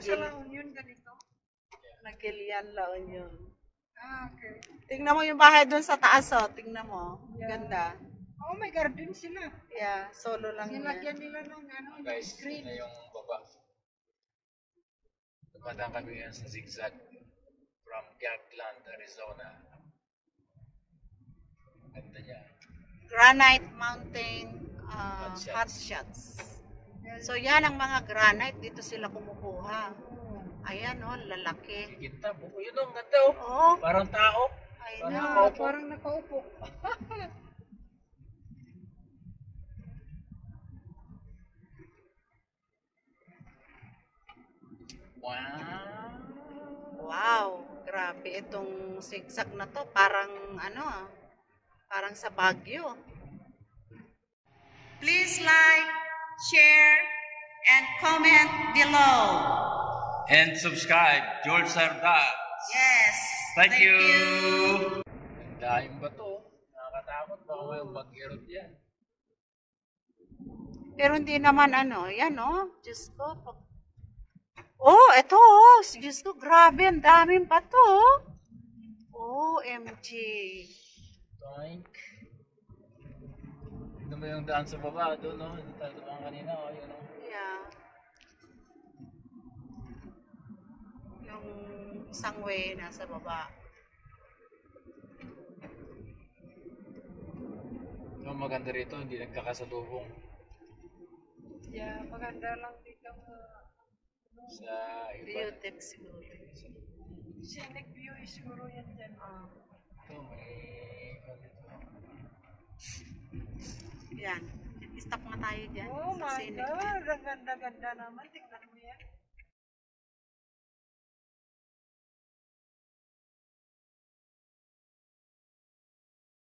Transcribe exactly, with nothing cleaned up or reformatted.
Sa La Union ganito? Nagilian La Union. Ah, okay. Tingnan mo yung bahay doon sa taas, oh. Tingnan mo. Yeah. Ganda. Oh, may garden sila. Yeah, solo lang yan. Nilagyan nila ng ano, guys, screen. Guys, yung baba. Tumatang kami yan sa zigzag from Granite, Arizona. Ganda niya. Granite Mountain uh, Hot Shots. Hot Shots. So yan ang mga granite, dito sila kumukuha. Ayan o, oh, lalaki. Kita, buko yun ang ganda o. Oh. Parang tao. Ay parang na, nakaupo. Parang nakaupo. Wow. Wow, grabe itong zigzag na to. Parang ano, parang sa Baguio. Please like, share, and comment below. And subscribe, Joel Serda. Yes. Thank, thank you. you. Ang daing bato. Nakakatakot ba ako yung mag-erot yan? Pero hindi naman ano, yan o. Diyos ko. Oh, eto o. Diyos ko, grabe. Ang daming bato o. O M G. Doink. Ito yung daan sa baba, doon no? Ito tayo doon kanina, o, yun o. Yeah. Yung isang way nasa baba. Ang maganda rito, hindi nagkakasalubong. Yeah, maganda lang dito sa iba. Biotech siguro. Scenic view siguro yan dyan. Ah. Ito may... Yan. Stop nga tayo dyan. Oh my God. Ang ganda-ganda naman. Tingnan mo yan.